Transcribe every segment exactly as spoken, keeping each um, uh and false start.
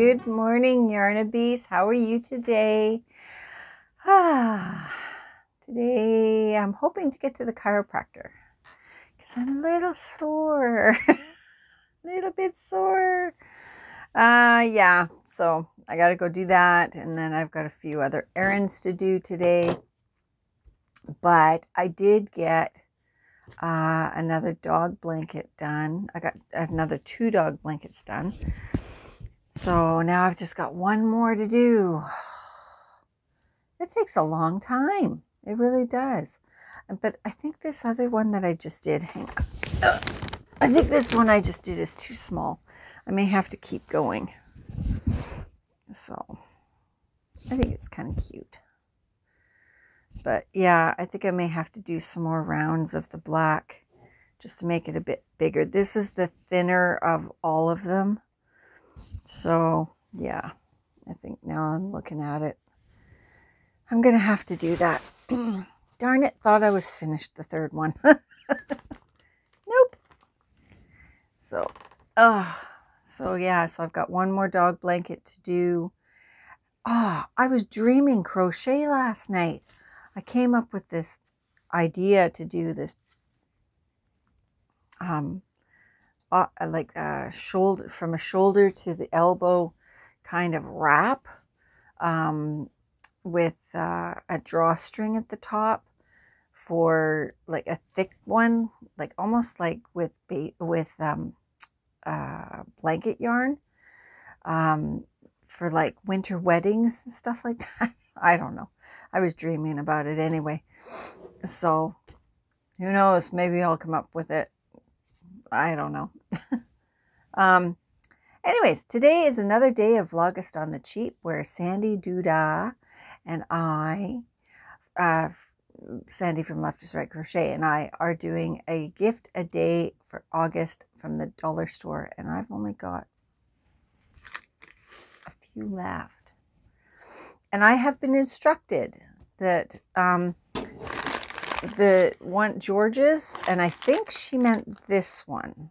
Good morning, Yarnabees. How are you today? Ah, today I'm hoping to get to the chiropractor because I'm a little sore. A little bit sore. Uh, yeah, so I got to go do that. And then I've got a few other errands to do today. But I did get uh, another dog blanket done. I got another two dog blankets done. So now I've just got one more to do. It takes a long time. It really does. But I think this other one that I just did, hang on. Uh, I think this one I just did is too small. I may have to keep going. So I think it's kind of cute. But yeah, I think I may have to do some more rounds of the black just to make it a bit bigger. This is the thinner of all of them. So yeah, I think now I'm looking at it, I'm going to have to do that. Darn it, thought I was finished the third one. Nope. So, oh, so yeah, so I've got one more dog blanket to do. Oh, I was dreaming crochet last night. I came up with this idea to do this, um, Uh, like a shoulder, from a shoulder to the elbow kind of wrap um, with uh, a drawstring at the top for like a thick one, like almost like with ba with um, uh, blanket yarn um, for like winter weddings and stuff like that. I don't know. I was dreaming about it anyway. So who knows? Maybe I'll come up with it. I don't know. um, anyways, today is another day of Vlogust on the Cheap, where Sandy Duda and I, uh, Sandy from Left is Right Crochet, and I are doing a gift a day for August from the dollar store. And I've only got a few left. And I have been instructed that... Um, the one George's, and I think she meant this one,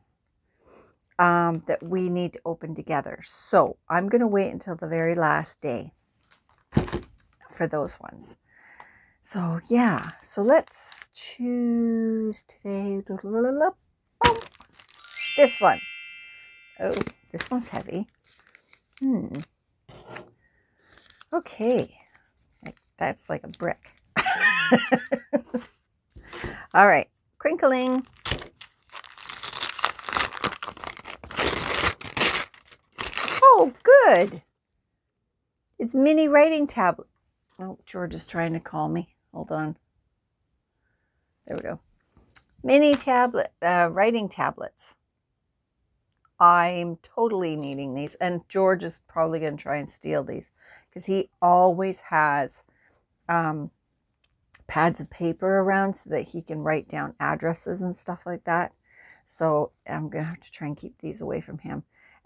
um, that we need to open together. So I'm going to wait until the very last day for those ones. So yeah, so let's choose today. Oh, this one. Oh, this one's heavy. Hmm. Okay. That's like a brick. All right, crinkling. Oh, good. It's mini writing tablet. Oh, George is trying to call me. Hold on. There we go. Mini tablet, uh, writing tablets. I'm totally needing these. And George is probably going to try and steal these because he always has um, pads of paper around so that he can write down addresses and stuff like that. So I'm gonna have to try and keep these away from him.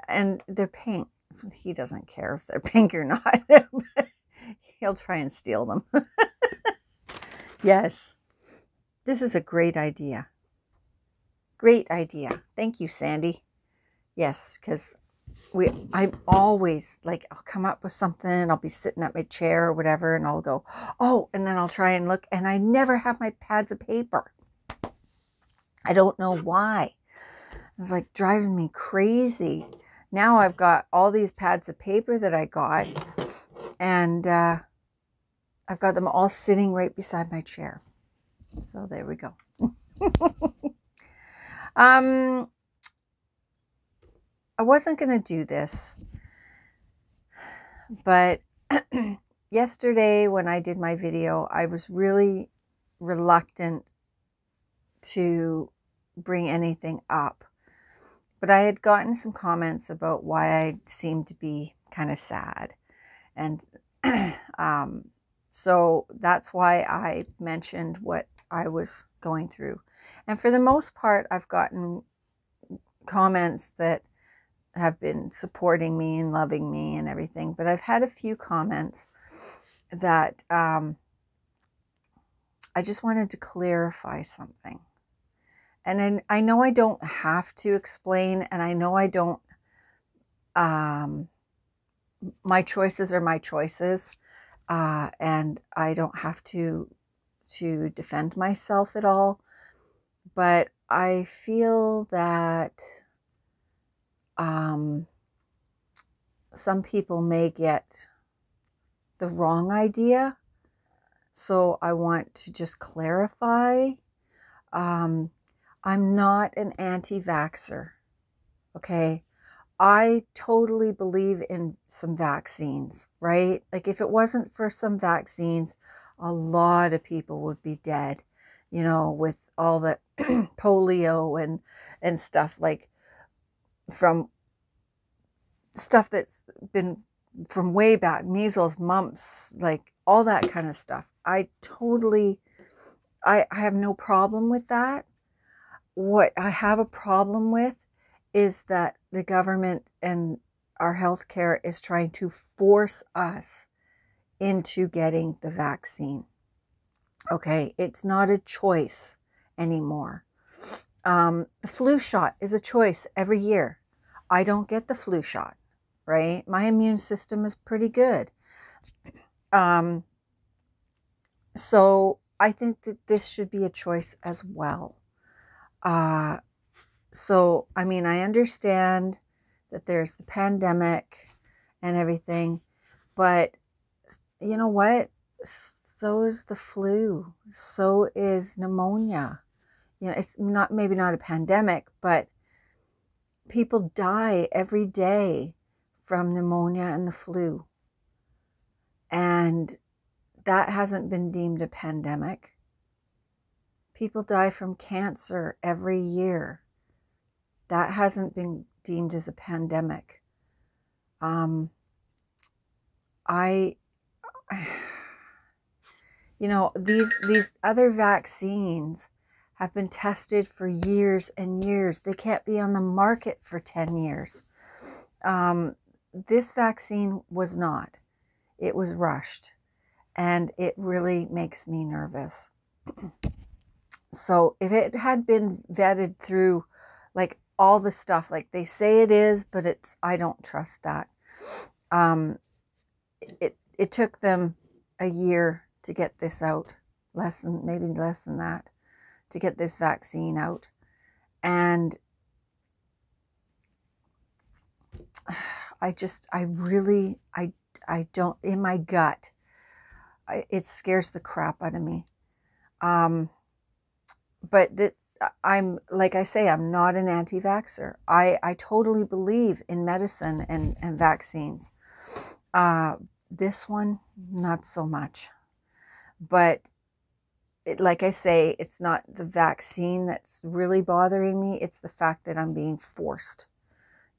And they're pink. He doesn't care if they're pink or not. He'll try and steal them. Yes, this is a great idea. Great idea. Thank you, Sandy. Yes, because we I'm always like, I'll come up with something, I'll be sitting at my chair or whatever, and I'll go, oh, and then I'll try and look, and I never have my pads of paper. I don't know why. It's like driving me crazy. Now I've got all these pads of paper that I got, and uh, I've got them all sitting right beside my chair. So there we go. um I wasn't going to do this, but yesterday when I did my video, I was really reluctant to bring anything up, but I had gotten some comments about why I seemed to be kind of sad. And um, so that's why I mentioned what I was going through. And for the most part, I've gotten comments that have been supporting me and loving me and everything. But I've had a few comments that um, I just wanted to clarify something. And I, I know I don't have to explain, and I know I don't um, my choices are my choices, uh, and I don't have to to defend myself at all. But I feel that um, some people may get the wrong idea. So I want to just clarify. Um, I'm not an anti-vaxxer, okay? I totally believe in some vaccines, right? Like if it wasn't for some vaccines, a lot of people would be dead, you know, with all the polio and, and stuff like from stuff that's been from way back, measles, mumps, like all that kind of stuff. I totally, I, I have no problem with that. What I have a problem with is that the government and our healthcare is trying to force us into getting the vaccine. Okay, it's not a choice anymore. Um, the flu shot is a choice every year. I don't get the flu shot, right? My immune system is pretty good. Um, so I think that this should be a choice as well. Uh, so, I mean, I understand that there's the pandemic and everything, but you know what? So is the flu. So is pneumonia. You know, it's not, maybe not a pandemic, but people die every day from pneumonia and the flu. And that hasn't been deemed a pandemic. People die from cancer every year. That hasn't been deemed as a pandemic. Um, I, you know, these, these other vaccines have been tested for years and years. They can't be on the market for ten years. Um, this vaccine was not. It was rushed, and it really makes me nervous. So if it had been vetted through like all the stuff, like they say it is, but it's, I don't trust that. Um, it, it took them a year to get this out, less than, maybe less than that, to get this vaccine out. And I just, I really, I I don't, in my gut, I, it scares the crap out of me. Um, but that I'm, like I say, I'm not an anti-vaxxer. I, I totally believe in medicine and, and vaccines. Uh, this one, not so much. But it, like I say, it's not the vaccine that's really bothering me. It's the fact that I'm being forced.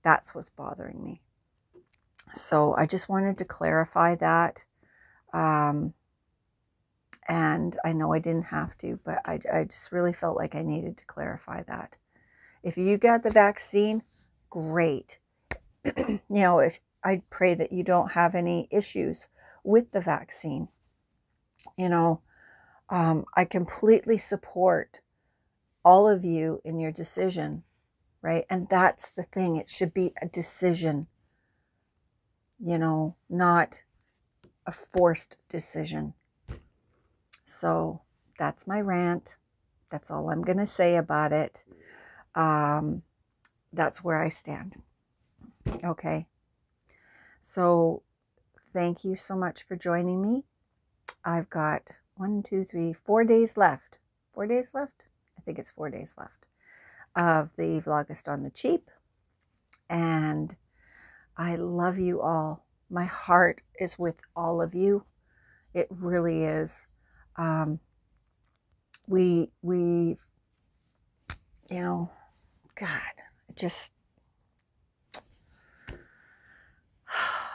That's what's bothering me. So I just wanted to clarify that. Um, and I know I didn't have to, but I, I just really felt like I needed to clarify that. If you got the vaccine, great. You know, if I pray that you don't have any issues with the vaccine. You know, um, I completely support all of you in your decision, right? And that's the thing. It should be a decision. You know, not a forced decision. So that's my rant. That's all I'm going to say about it. Um, that's where I stand. Okay. So thank you so much for joining me. I've got one, two, three, four days left. Four days left? I think it's four days left of the Vlogust on the Cheap. And I love you all. My heart is with all of you. It really is. Um, we, we, you know, God, it just,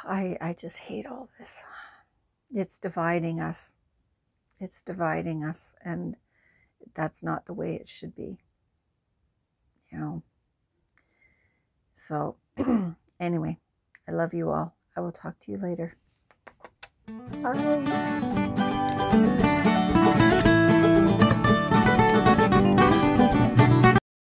I, I just hate all this. It's dividing us. It's dividing us. And that's not the way it should be. You know, so anyway. I love you all. I will talk to you later. Bye.